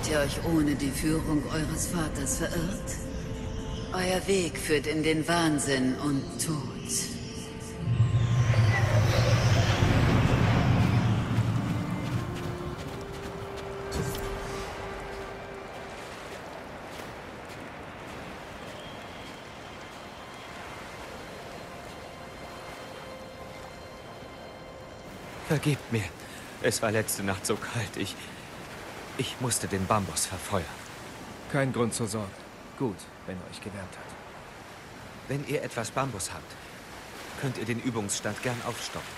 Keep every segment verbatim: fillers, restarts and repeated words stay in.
Habt ihr euch ohne die Führung eures Vaters verirrt? Euer Weg führt in den Wahnsinn und Tod. Vergebt mir. Es war letzte Nacht so kalt. Ich... Ich musste den Bambus verfeuern. Kein Grund zur Sorge. Gut, wenn er euch gewärmt hat. Wenn ihr etwas Bambus habt, könnt ihr den Übungsstand gern aufstocken.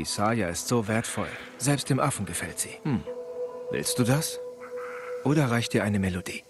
Die Saya ist so wertvoll. Selbst dem Affen gefällt sie. Hm. Willst du das? Oder reicht dir eine Melodie?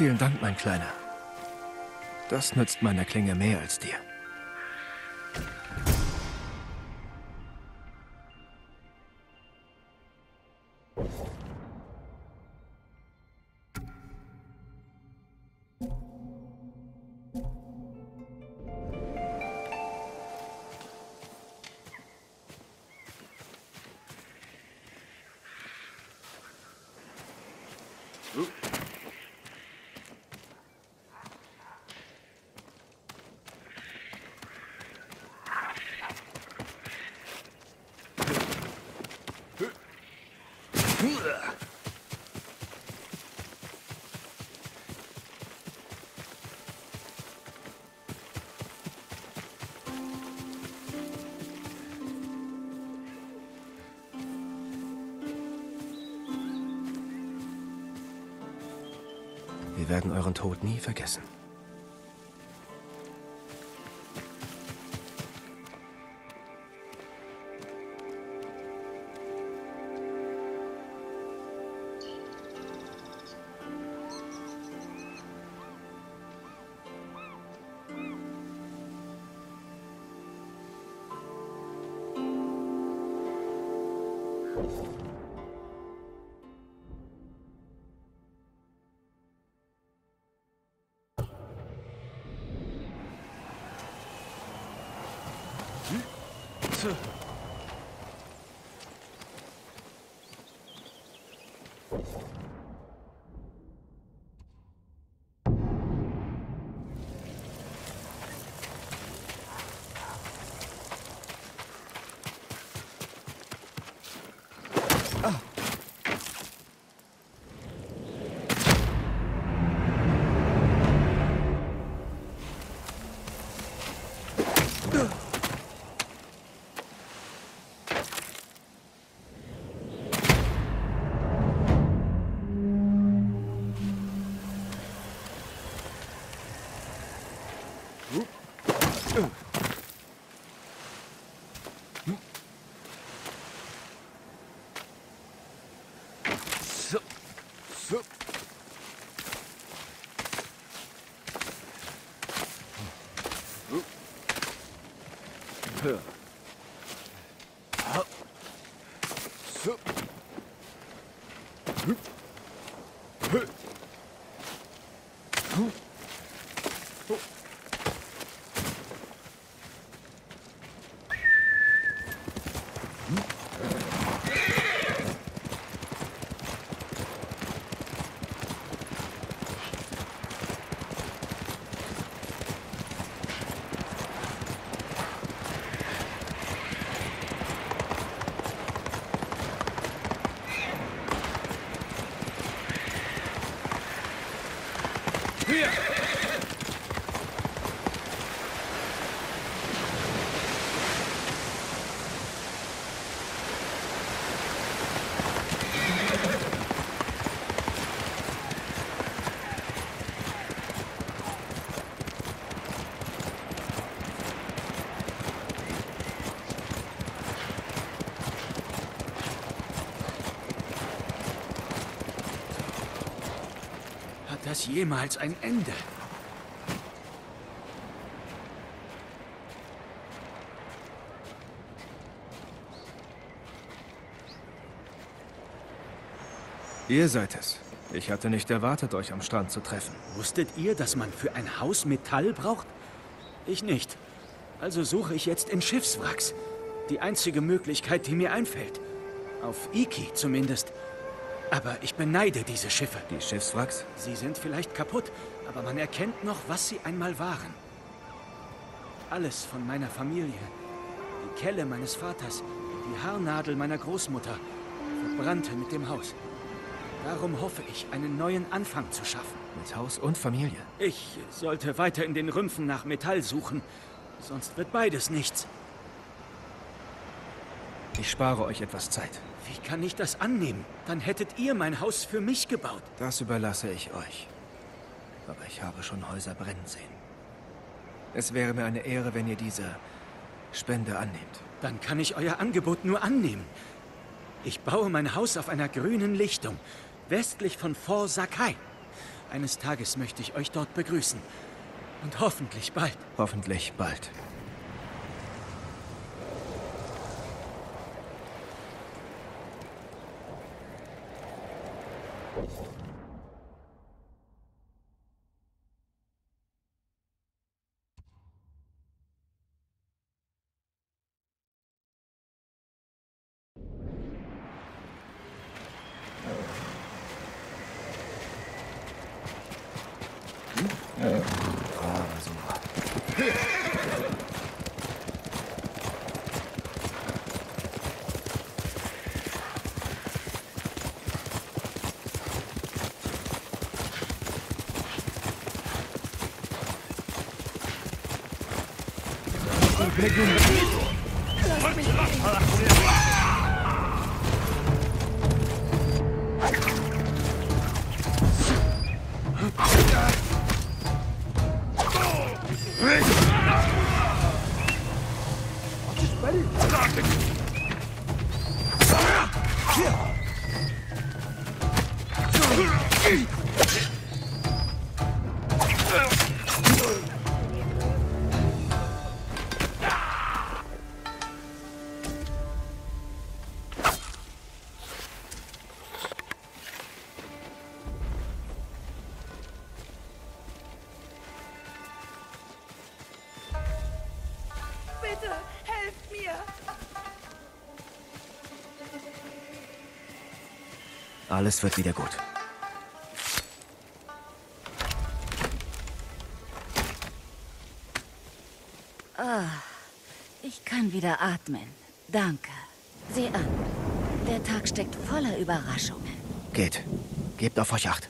Vielen Dank, mein Kleiner. Das nützt meiner Klinge mehr als dir. Wir werden euren Tod nie vergessen. Jemals ein Ende. Ihr seid es. Ich hatte nicht erwartet, euch am Strand zu treffen. Wusstet ihr, dass man für ein Haus Metall braucht? Ich nicht. Also suche ich jetzt in Schiffswracks. Die einzige Möglichkeit, die mir einfällt. Auf Iki zumindest. Aber ich beneide diese Schiffe. Die Schiffswracks? Sie sind vielleicht kaputt, aber man erkennt noch, was sie einmal waren. Alles von meiner Familie. Die Kelle meines Vaters, die Haarnadel meiner Großmutter, verbrannte mit dem Haus. Darum hoffe ich, einen neuen Anfang zu schaffen. Mit Haus und Familie? Ich sollte weiter in den Rümpfen nach Metall suchen, sonst wird beides nichts. Ich spare euch etwas Zeit. Wie kann ich das annehmen? Dann hättet ihr mein Haus für mich gebaut. Das überlasse ich euch. Aber ich habe schon Häuser brennen sehen. Es wäre mir eine Ehre, wenn ihr diese Spende annehmt. Dann kann ich euer Angebot nur annehmen. Ich baue mein Haus auf einer grünen Lichtung, westlich von Fort Sakai. Eines Tages möchte ich euch dort begrüßen. Und hoffentlich bald. Hoffentlich bald. Alles wird wieder gut. Oh, ich kann wieder atmen. Danke. Sieh an. Der Tag steckt voller Überraschungen. Geht. Gebt auf euch Acht.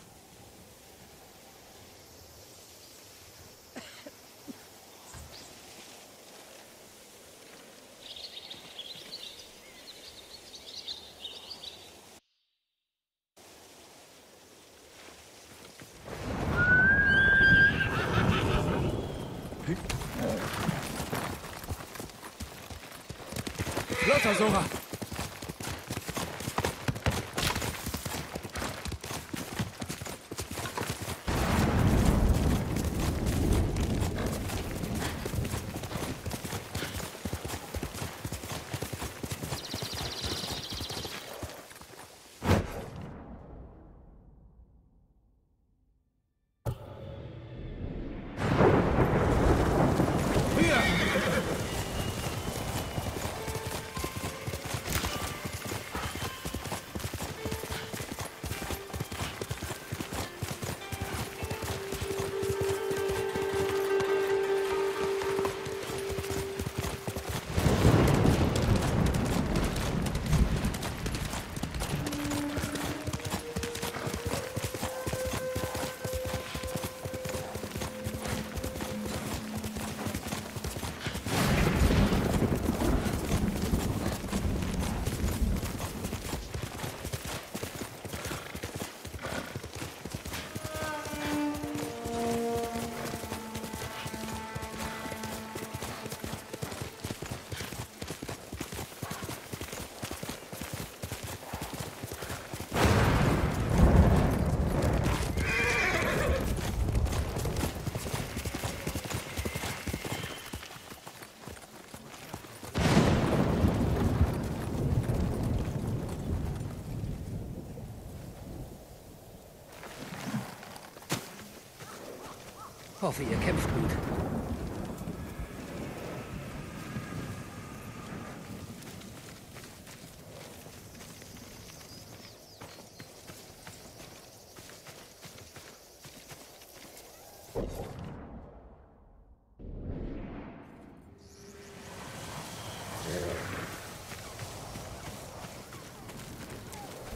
hoffe, ihr kämpft gut.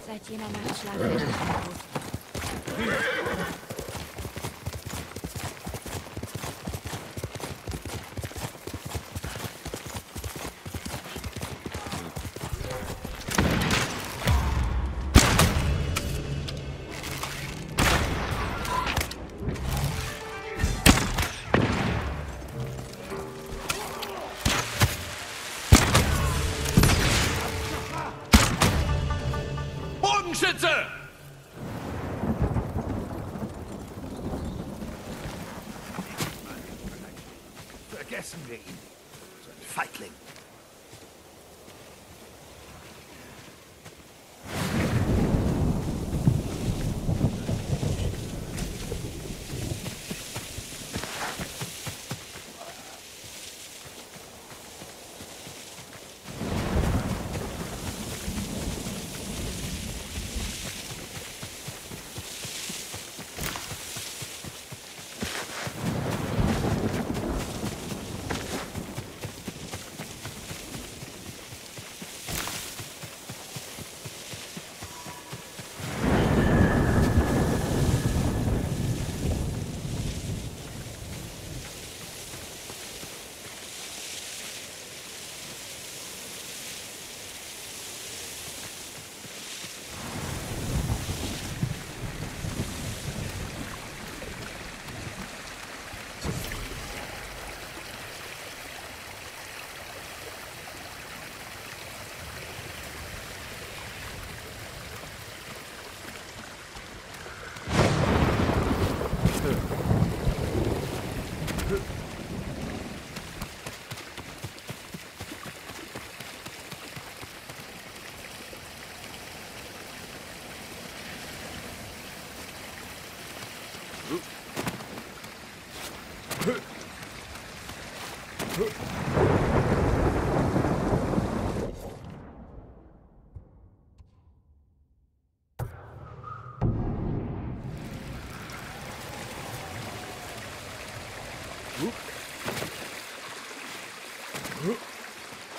Seit jener Nacht schlagen wir nicht mehr aus. Vergessen wir ihn, so ein Feigling.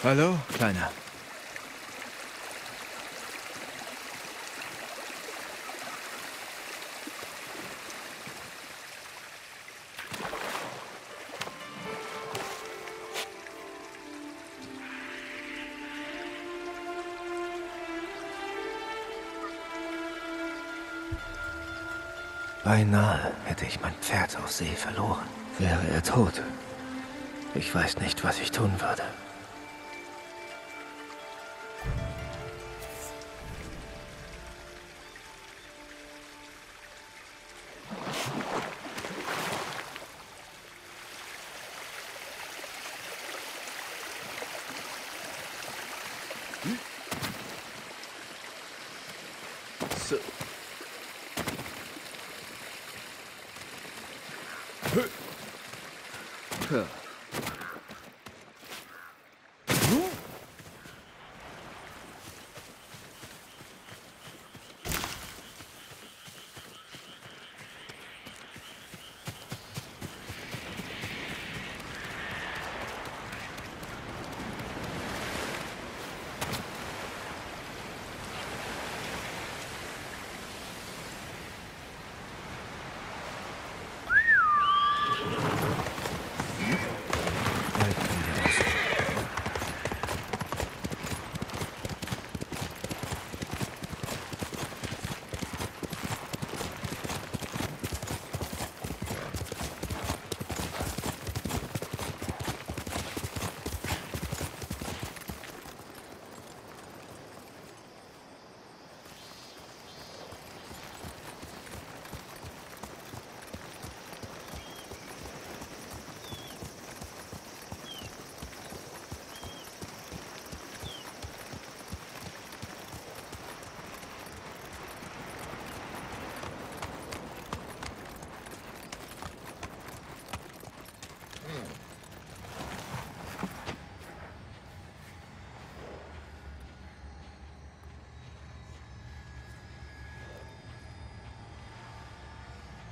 Hallo, Kleiner. Beinahe hätte ich mein Pferd auf See verloren. Wäre er tot, ich weiß nicht, was ich tun würde. Yeah.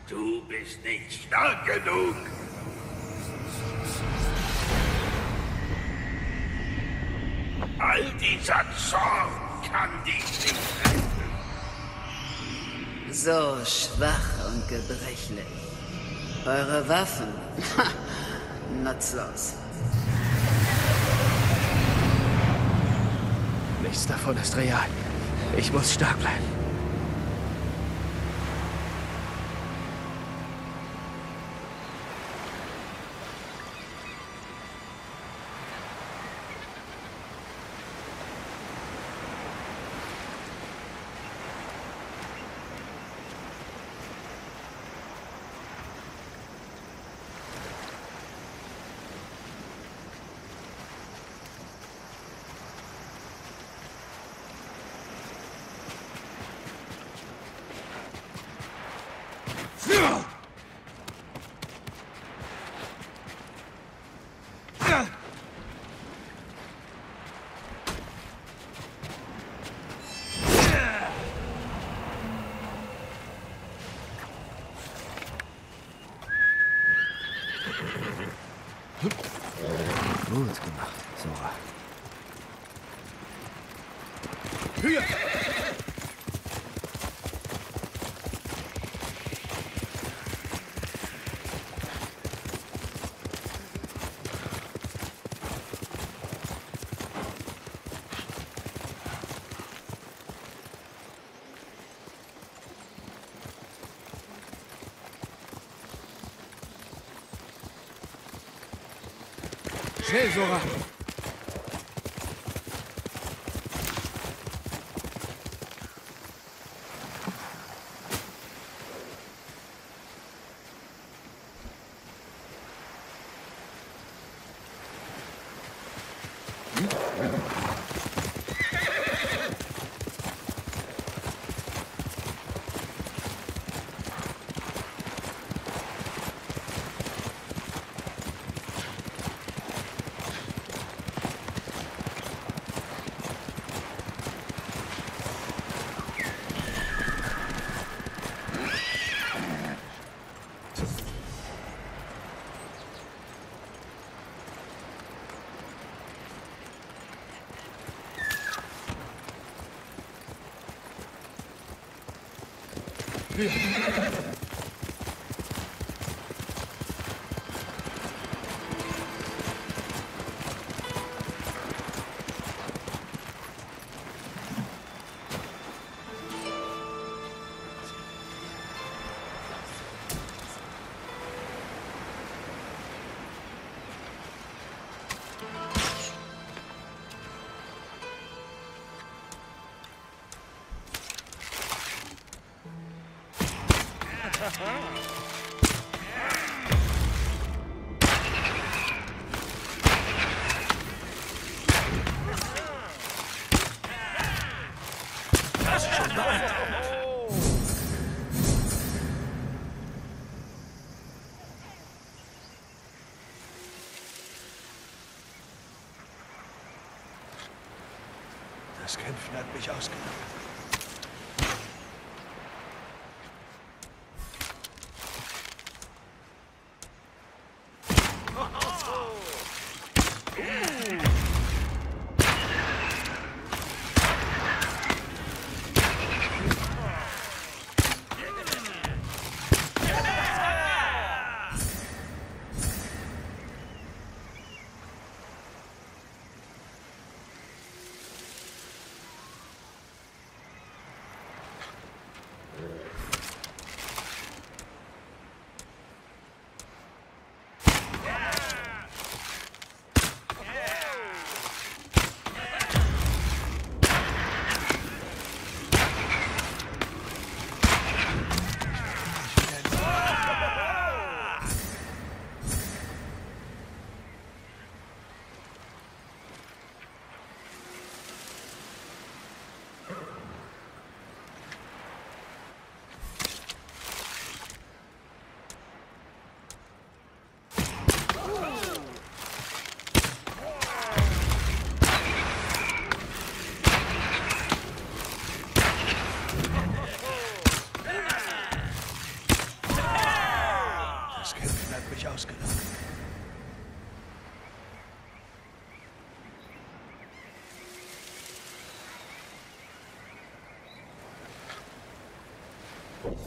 Du bist nicht stark genug. All dieser Zorn kann dich nicht retten. So schwach und gebrechlich. Eure Waffen? Nutzlos. Nichts davon ist real. Ich muss stark bleiben. Schnell, Sora! Das Kämpfen hat mich ausgenommen. Flotter,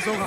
Sora!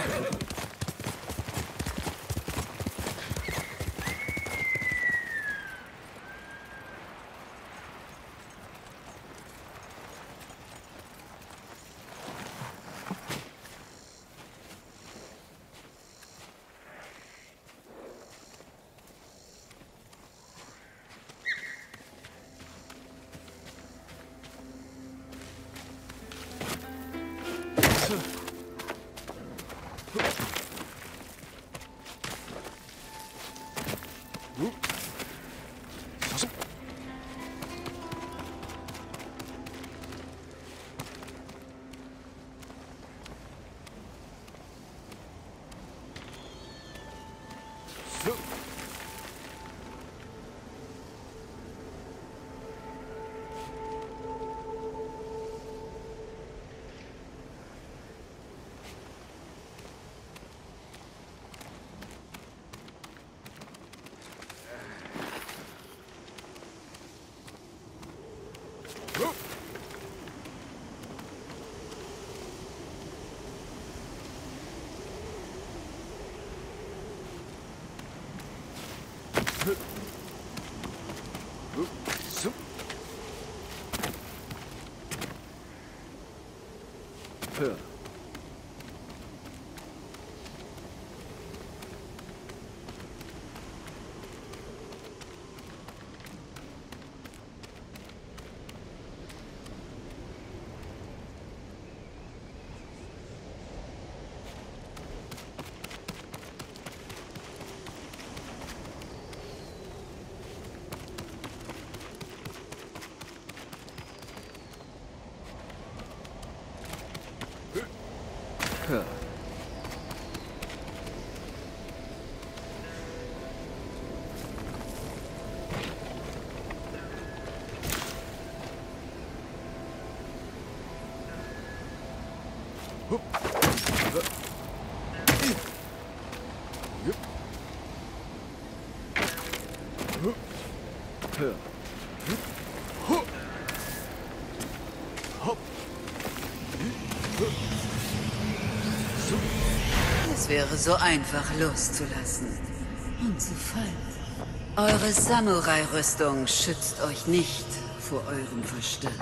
Es wäre so einfach loszulassen und zu fallen. Eure Samurai-Rüstung schützt euch nicht vor eurem Verstand.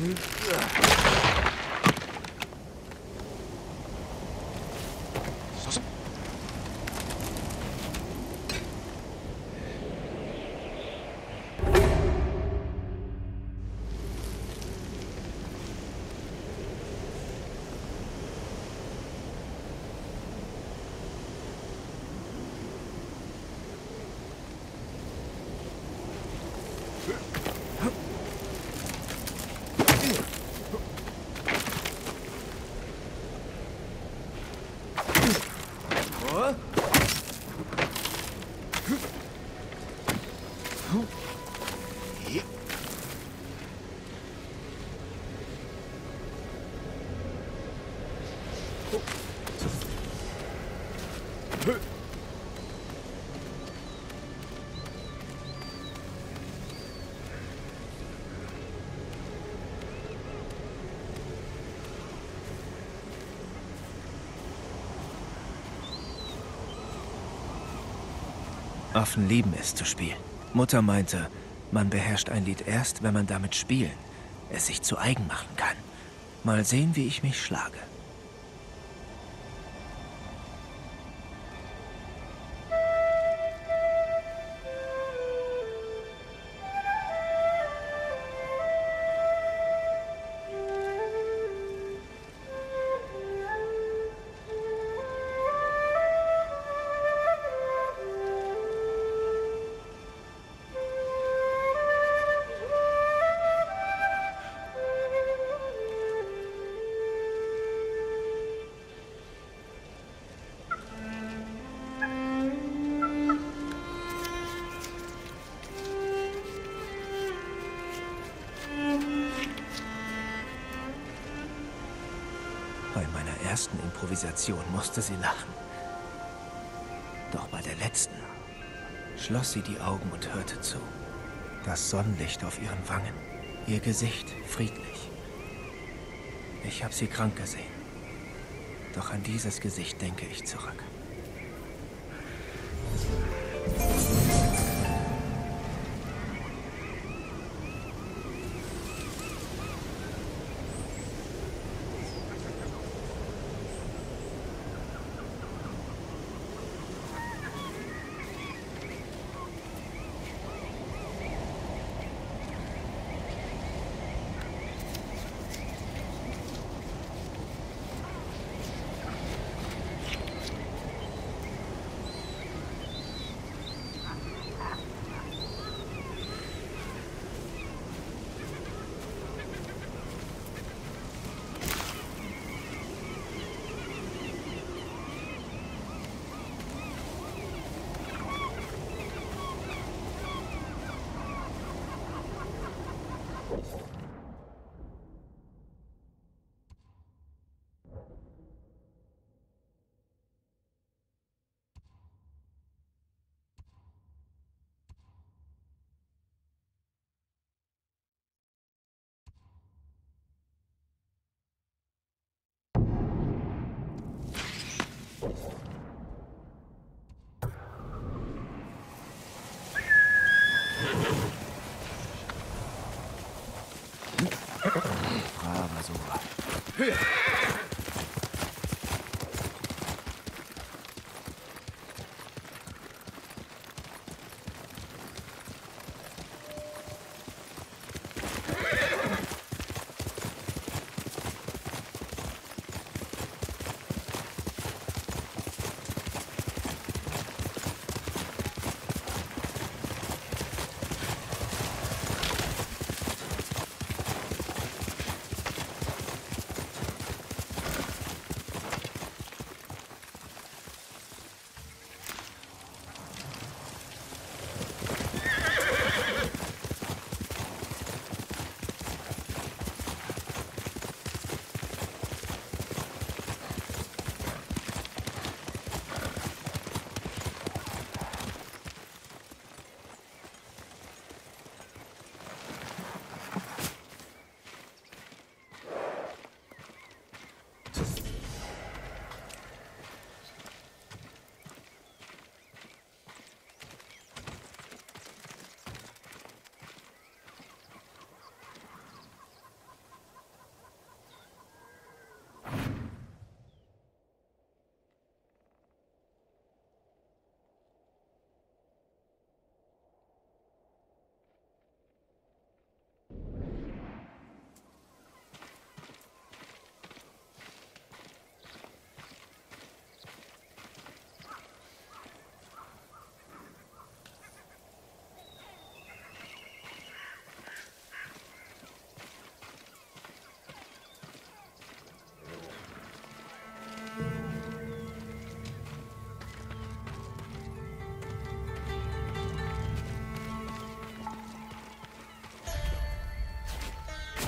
Hm? Affen lieben es zu spielen. Mutter meinte, man beherrscht ein Lied erst, wenn man damit spielen, es sich zu eigen machen kann. Mal sehen, wie ich mich schlage. Musste sie lachen. Doch bei der letzten schloss sie die Augen und hörte zu. Das Sonnenlicht auf ihren Wangen, ihr Gesicht friedlich. Ich habe sie krank gesehen. Doch an dieses Gesicht denke ich zurück.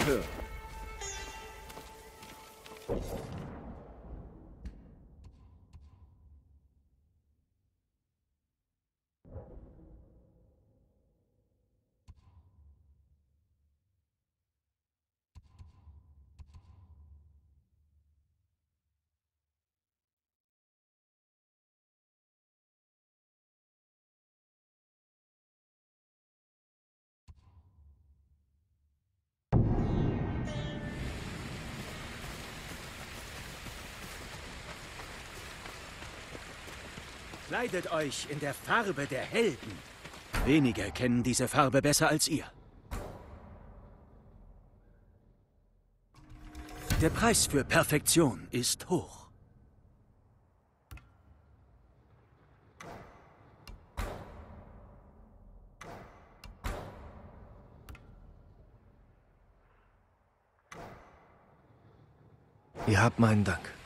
Hilfe! Kleidet euch in der Farbe der Helden. Wenige kennen diese Farbe besser als ihr. Der Preis für Perfektion ist hoch. Ihr habt meinen Dank.